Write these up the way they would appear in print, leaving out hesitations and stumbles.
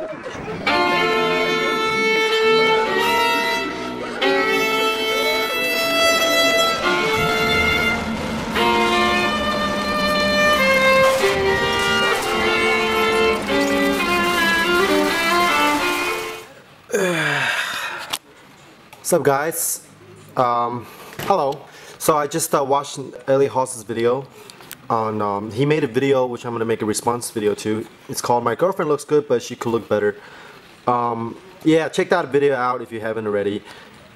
What's up, guys? Hello. So I just watched Elliot Hulse's video. On he made a video which I'm gonna make a response video to. It's called "My Girlfriend Looks Good, but She Could Look Better." Yeah, check that video out if you haven't already.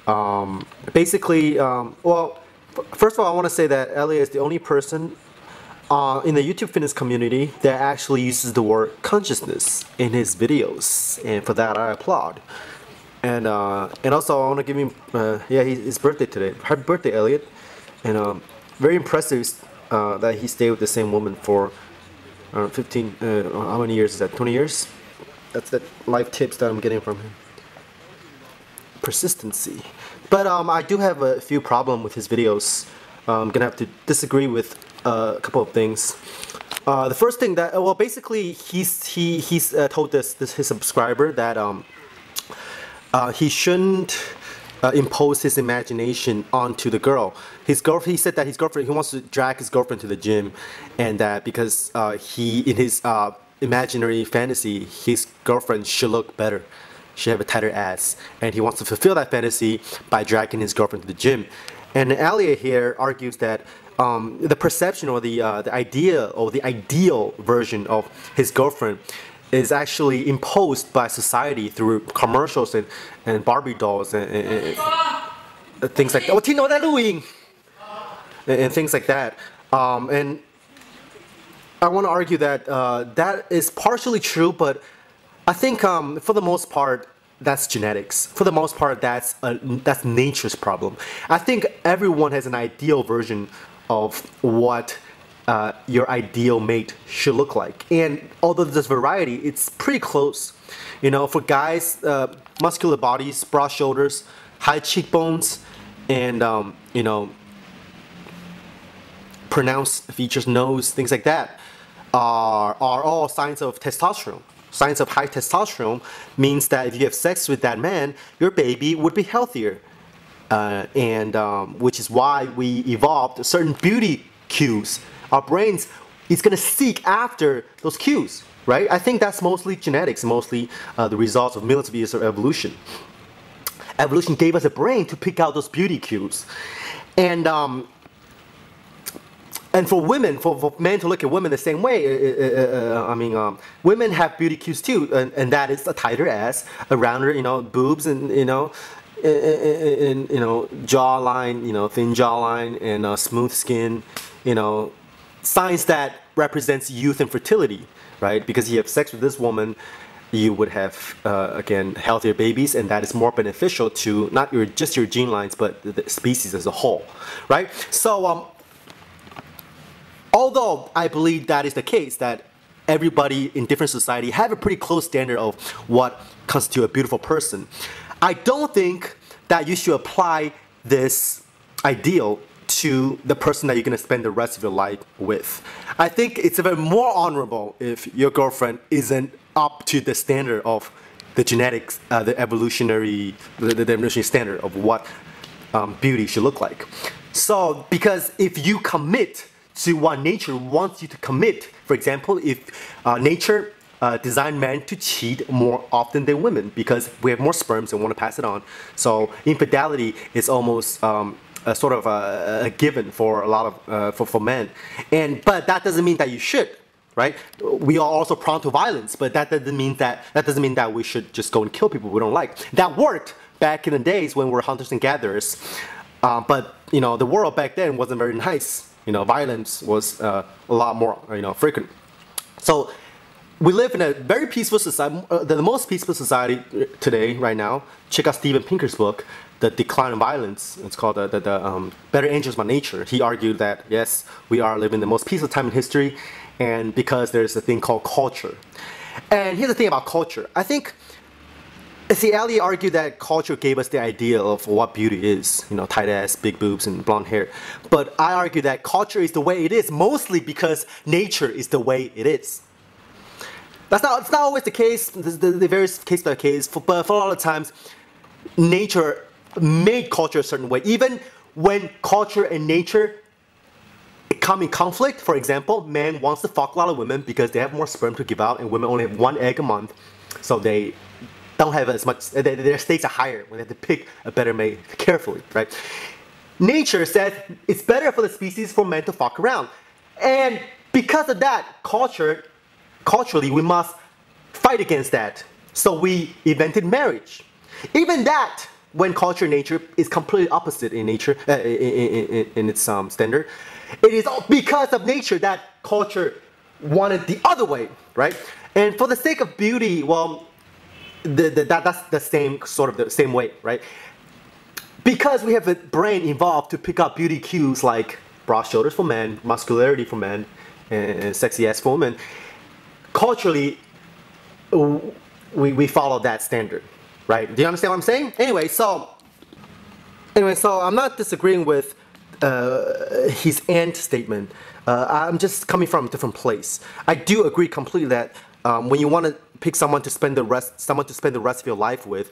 Well, first of all, I want to say that Elliot is the only person in the YouTube fitness community that actually uses the word consciousness in his videos, and for that I applaud. And also I want to give him yeah, his birthday today. Happy birthday, Elliot! And very impressive. That he stayed with the same woman for 15, how many years is that, 20 years? That's the life tips that I'm getting from him. Persistency. But I do have a few problems with his videos. I'm gonna have to disagree with a couple of things. The first thing that, well, basically he's told his subscriber that he shouldn't impose his imagination onto the girl. His girlfriend, he said that his girlfriend, he wants to drag his girlfriend to the gym, and that because he, in his imaginary fantasy, his girlfriend should look better. She have a tighter ass, and he wants to fulfill that fantasy by dragging his girlfriend to the gym. And Elliot here argues that the perception or the idea or the ideal version of his girlfriend is actually imposed by society through commercials and Barbie dolls and things like that. And things like that. And I want to argue that that is partially true, but I think for the most part, that's genetics. For the most part, that's nature's problem. I think everyone has an ideal version of what your ideal mate should look like, and although there's variety, it's pretty close. You know, for guys, muscular bodies, broad shoulders, high cheekbones, and you know, pronounced features, nose, things like that, are all signs of testosterone. Signs of high testosterone means that if you have sex with that man, your baby would be healthier, which is why we evolved certain beauty cues. Our brains, it's going to seek after those cues, right? I think that's mostly genetics, mostly the results of millions of years of evolution. Evolution gave us a brain to pick out those beauty cues. And for women, for men to look at women the same way, women have beauty cues too, and that is a tighter ass, a rounder, you know, boobs, and, you know, jawline, you know, thin jawline, and smooth skin, you know, signs that represents youth and fertility, right? Because you have sex with this woman, you would have, again, healthier babies, and that is more beneficial to not your, just your gene lines, but the species as a whole, right? So, although I believe that is the case, that everybody in different society have a pretty close standard of what constitutes a beautiful person, I don't think that you should apply this ideal to the person that you're going to spend the rest of your life with. I think it's even more honorable if your girlfriend isn't up to the standard of the genetics, the evolutionary standard of what beauty should look like. So, because if you commit to what nature wants you to commit, for example, if nature designed men to cheat more often than women because we have more sperms and want to pass it on. So infidelity is almost a given for a lot of for men, but that doesn't mean that you should, right? We are also prone to violence, but that doesn't mean that we should just go and kill people we don't like. That worked back in the days when we were hunters and gatherers, but you know, the world back then wasn't very nice. You know, violence was a lot more, you know, frequent. So we live in a very peaceful society, the most peaceful society today, right now. Check out Steven Pinker's book, The Decline of Violence. It's called Better Angels of Our Nature. He argued that, yes, we are living the most peaceful time in history, and because there's a thing called culture. And here's the thing about culture. I think, Elliot argued that culture gave us the idea of what beauty is, you know, tight ass, big boobs, and blonde hair. But I argue that culture is the way it is, mostly because nature is the way it is. It's not always the case. They vary case by case, but for a lot of times, nature made culture a certain way. Even when culture and nature come in conflict, for example, man wants to fuck a lot of women because they have more sperm to give out, and women only have one egg a month, so they don't have as much. Their stakes are higher when they have to pick a better mate carefully, right? Nature says it's better for the species for men to fuck around, and because of that, culturally, we must fight against that. So we invented marriage. Even that, when culture and nature is completely opposite in nature, in its standard, it is all because of nature that culture wanted the other way, right? And for the sake of beauty, well, that's the same sort of the same way, right? Because we have a brain involved to pick up beauty cues like broad shoulders for men, muscularity for men, and sexy ass for women. Culturally, we follow that standard, right? Do you understand what I'm saying? Anyway, so I'm not disagreeing with his end statement. I'm just coming from a different place. I do agree completely that when you want to pick someone to spend the rest of your life with,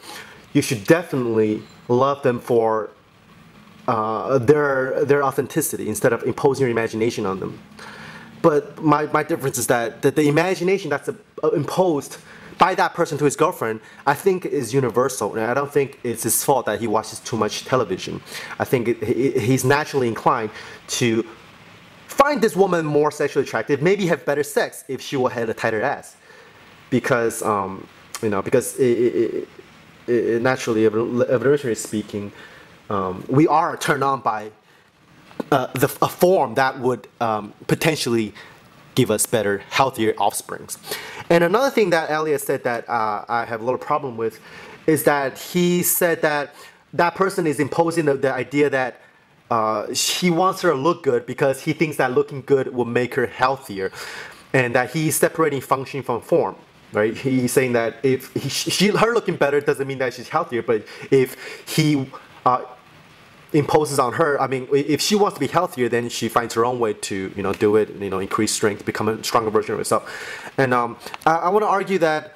you should definitely love them for their authenticity instead of imposing your imagination on them. But my difference is that the imagination that's imposed by that person to his girlfriend, I think, is universal. And I don't think it's his fault that he watches too much television. I think he's naturally inclined to find this woman more sexually attractive, maybe have better sex if she had a tighter ass. Because, you know, because it naturally, evolutionarily speaking, we are turned on by a form that would potentially give us better, healthier offsprings. And another thing that Elliot said that I have a little problem with is that he said that that person is imposing the idea that he wants her to look good because he thinks that looking good will make her healthier, and that he's separating function from form. Right? He's saying that if her looking better doesn't mean that she's healthier, but if he imposes on her, I mean, if she wants to be healthier, then she finds her own way to, you know, do it, you know, increase strength, become a stronger version of herself. And I want to argue that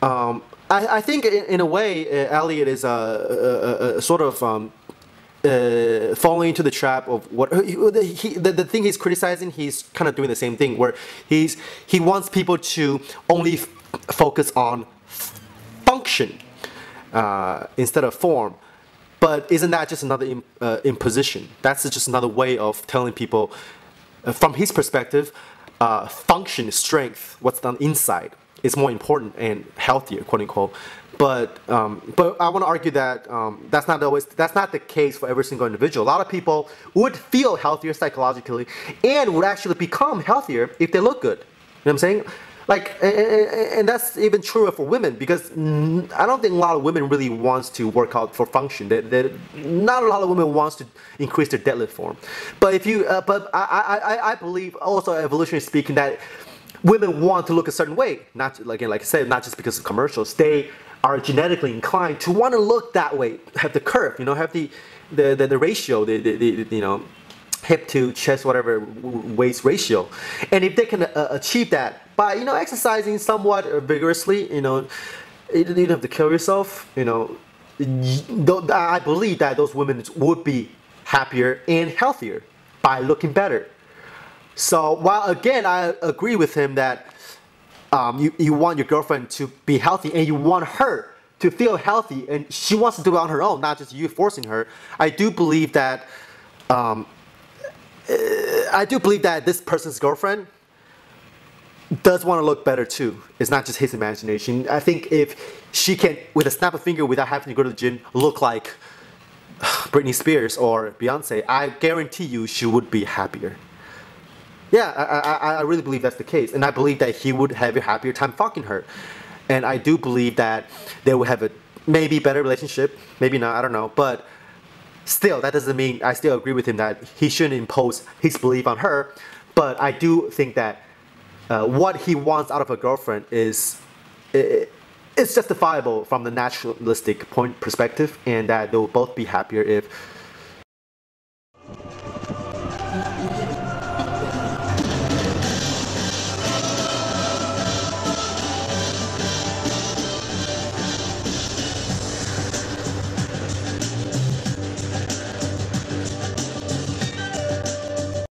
I think in a way, Elliot is a sort of falling into the trap of what the thing he's criticizing. He's kind of doing the same thing where he wants people to only focus on function instead of form. But isn't that just another imposition? That's just another way of telling people, from his perspective, function, strength, what's on the inside is more important and healthier, quote unquote. But I want to argue that that's not the case for every single individual. A lot of people would feel healthier psychologically and would actually become healthier if they look good. You know what I'm saying? Like, and that's even truer for women, because I don't think a lot of women really wants to work out for function. Not a lot of women wants to increase their deadlift form. But if you, but I believe also evolutionarily speaking that women want to look a certain way. Not like I said, not just because of commercials. They are genetically inclined to want to look that way, have the curve, you know, have the ratio, you know, hip to chest, whatever, waist ratio. And if they can achieve that by, you know, exercising somewhat vigorously, you know, you don't have to kill yourself, you know, I believe that those women would be happier and healthier by looking better. So while again, I agree with him that you want your girlfriend to be healthy and you want her to feel healthy and she wants to do it on her own, not just you forcing her, I do believe that this person's girlfriend does want to look better too. It's not just his imagination. I think if she can, with a snap of a finger, without having to go to the gym, look like Britney Spears or Beyonce, I guarantee you she would be happier. Yeah, I really believe that's the case. And I believe that he would have a happier time fucking her. And I do believe that they would have a maybe better relationship, maybe not, I don't know. But still, that doesn't mean I still agree with him that he shouldn't impose his belief on her. But I do think that what he wants out of a girlfriend is it's justifiable from the naturalistic perspective, and that they'll both be happier if